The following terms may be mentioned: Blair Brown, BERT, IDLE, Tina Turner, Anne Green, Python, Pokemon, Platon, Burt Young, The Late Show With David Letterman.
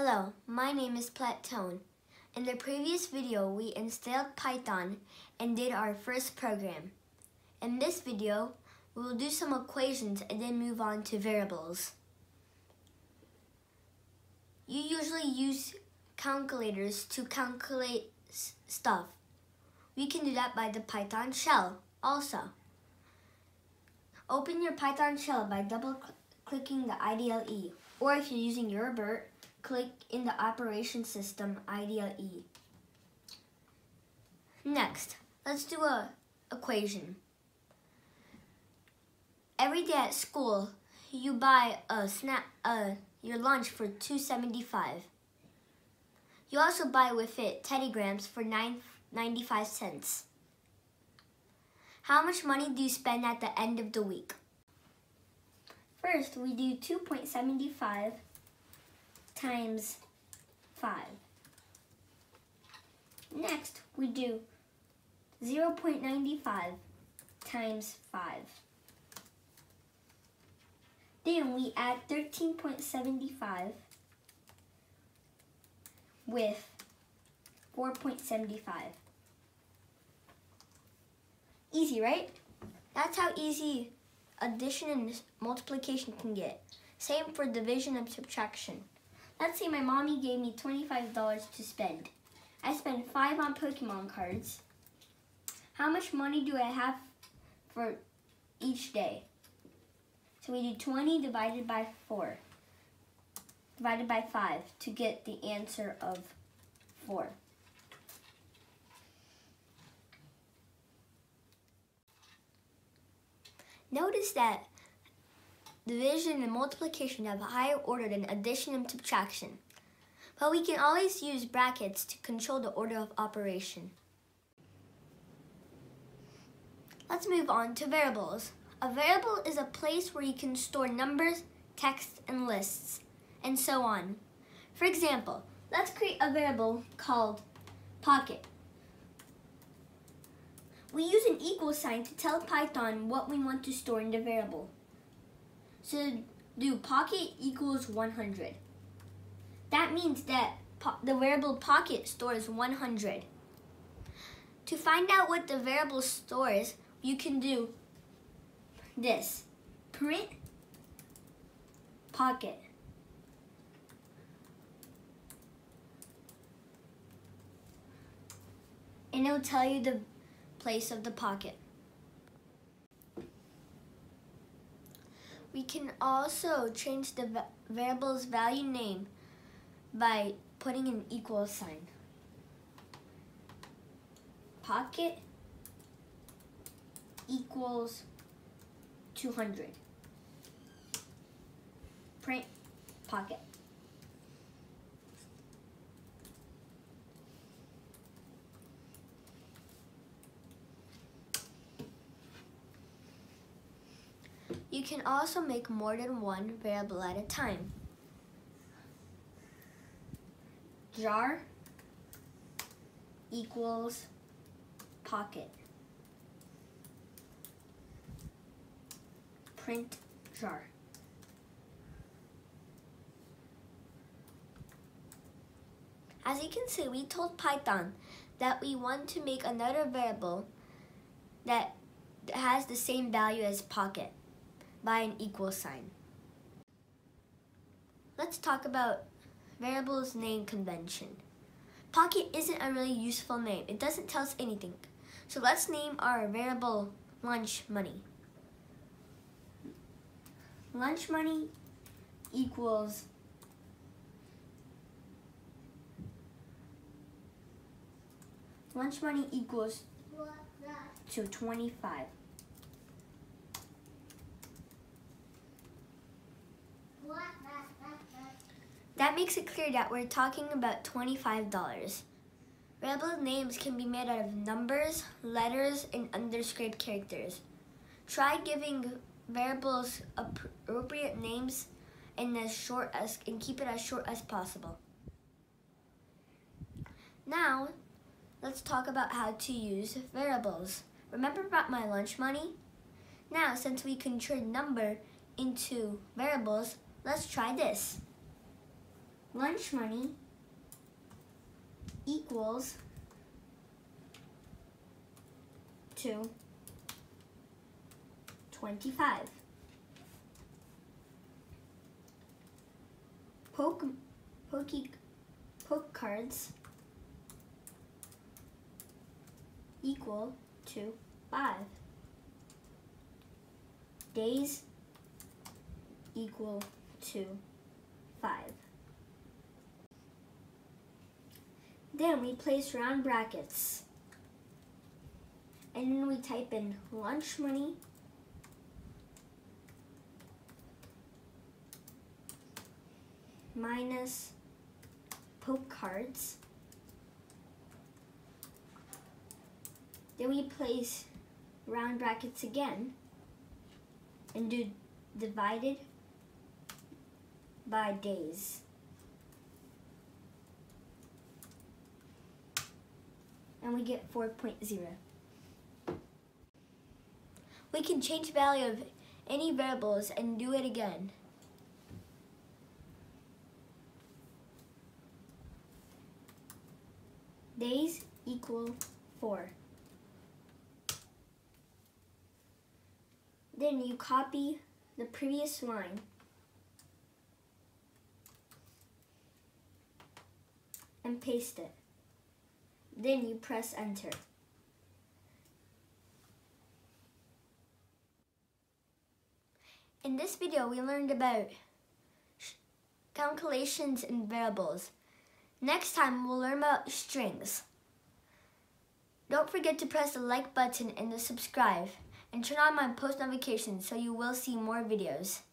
Hello, my name is Platon. In the previous video, we installed Python and did our first program. In this video, we will do some equations and then move on to variables. You usually use calculators to calculate stuff. We can do that by the Python shell also. Open your Python shell by double-clicking the IDLE, or if you're using your BERT, click in the operation system IDLE. Next, let's do an equation. Every day at school, you buy your lunch for $2.75. You also buy with it Teddy Grahams for 95 cents. How much money do you spend at the end of the week? First, we do 2.75 times 5. Next, we do 0.95 times 5. Then we add 13.75 with 4.75. Easy, right? That's how easy addition and multiplication can get. Same for division and subtraction. Let's say my mommy gave me $25 to spend. I spend 5 on Pokemon cards. How much money do I have for each day? So we do 20 divided by 4, divided by 5 to get the answer of 4. Notice that division and multiplication have a higher order than addition and subtraction, but we can always use brackets to control the order of operation. Let's move on to variables. A variable is a place where you can store numbers, text, and lists, and so on. For example, let's create a variable called pocket. We use an equal sign to tell Python what we want to store in the variable. So do pocket equals 100. That means that the variable pocket stores 100. To find out what the variable stores, you can do this: print pocket. And it'll tell you the place of the pocket. We can also change the variable's value name by putting an equal sign. Pocket equals 200. Print pocket. You can also make more than one variable at a time. Jar equals pocket. Print jar. As you can see, we told Python that we want to make another variable that has the same value as pocket by an equal sign. Let's talk about variables name convention. Pocket isn't a really useful name. It doesn't tell us anything. So let's name our variable lunch money. Lunch money equals to 25. That makes it clear that we're talking about $25. Variable names can be made out of numbers, letters, and underscored characters. Try giving variables appropriate names and keep it as short as possible. Now, let's talk about how to use variables. Remember about my lunch money? Now, since we can turn number into variables, let's try this. lunch money equals to 25. Poke cards equal to 5. Days equal to 5. Then we place round brackets. And then we type in lunch money minus poke cards. Then we place round brackets again and do divided by days. And we get 4.0. We can change the value of any variables and do it again. Days equal 4. Then you copy the previous line and paste it. Then you press enter. In this video, we learned about calculations and variables. Next time, we'll learn about strings. Don't forget to press the like button and the subscribe, and turn on my post notifications so you will see more videos.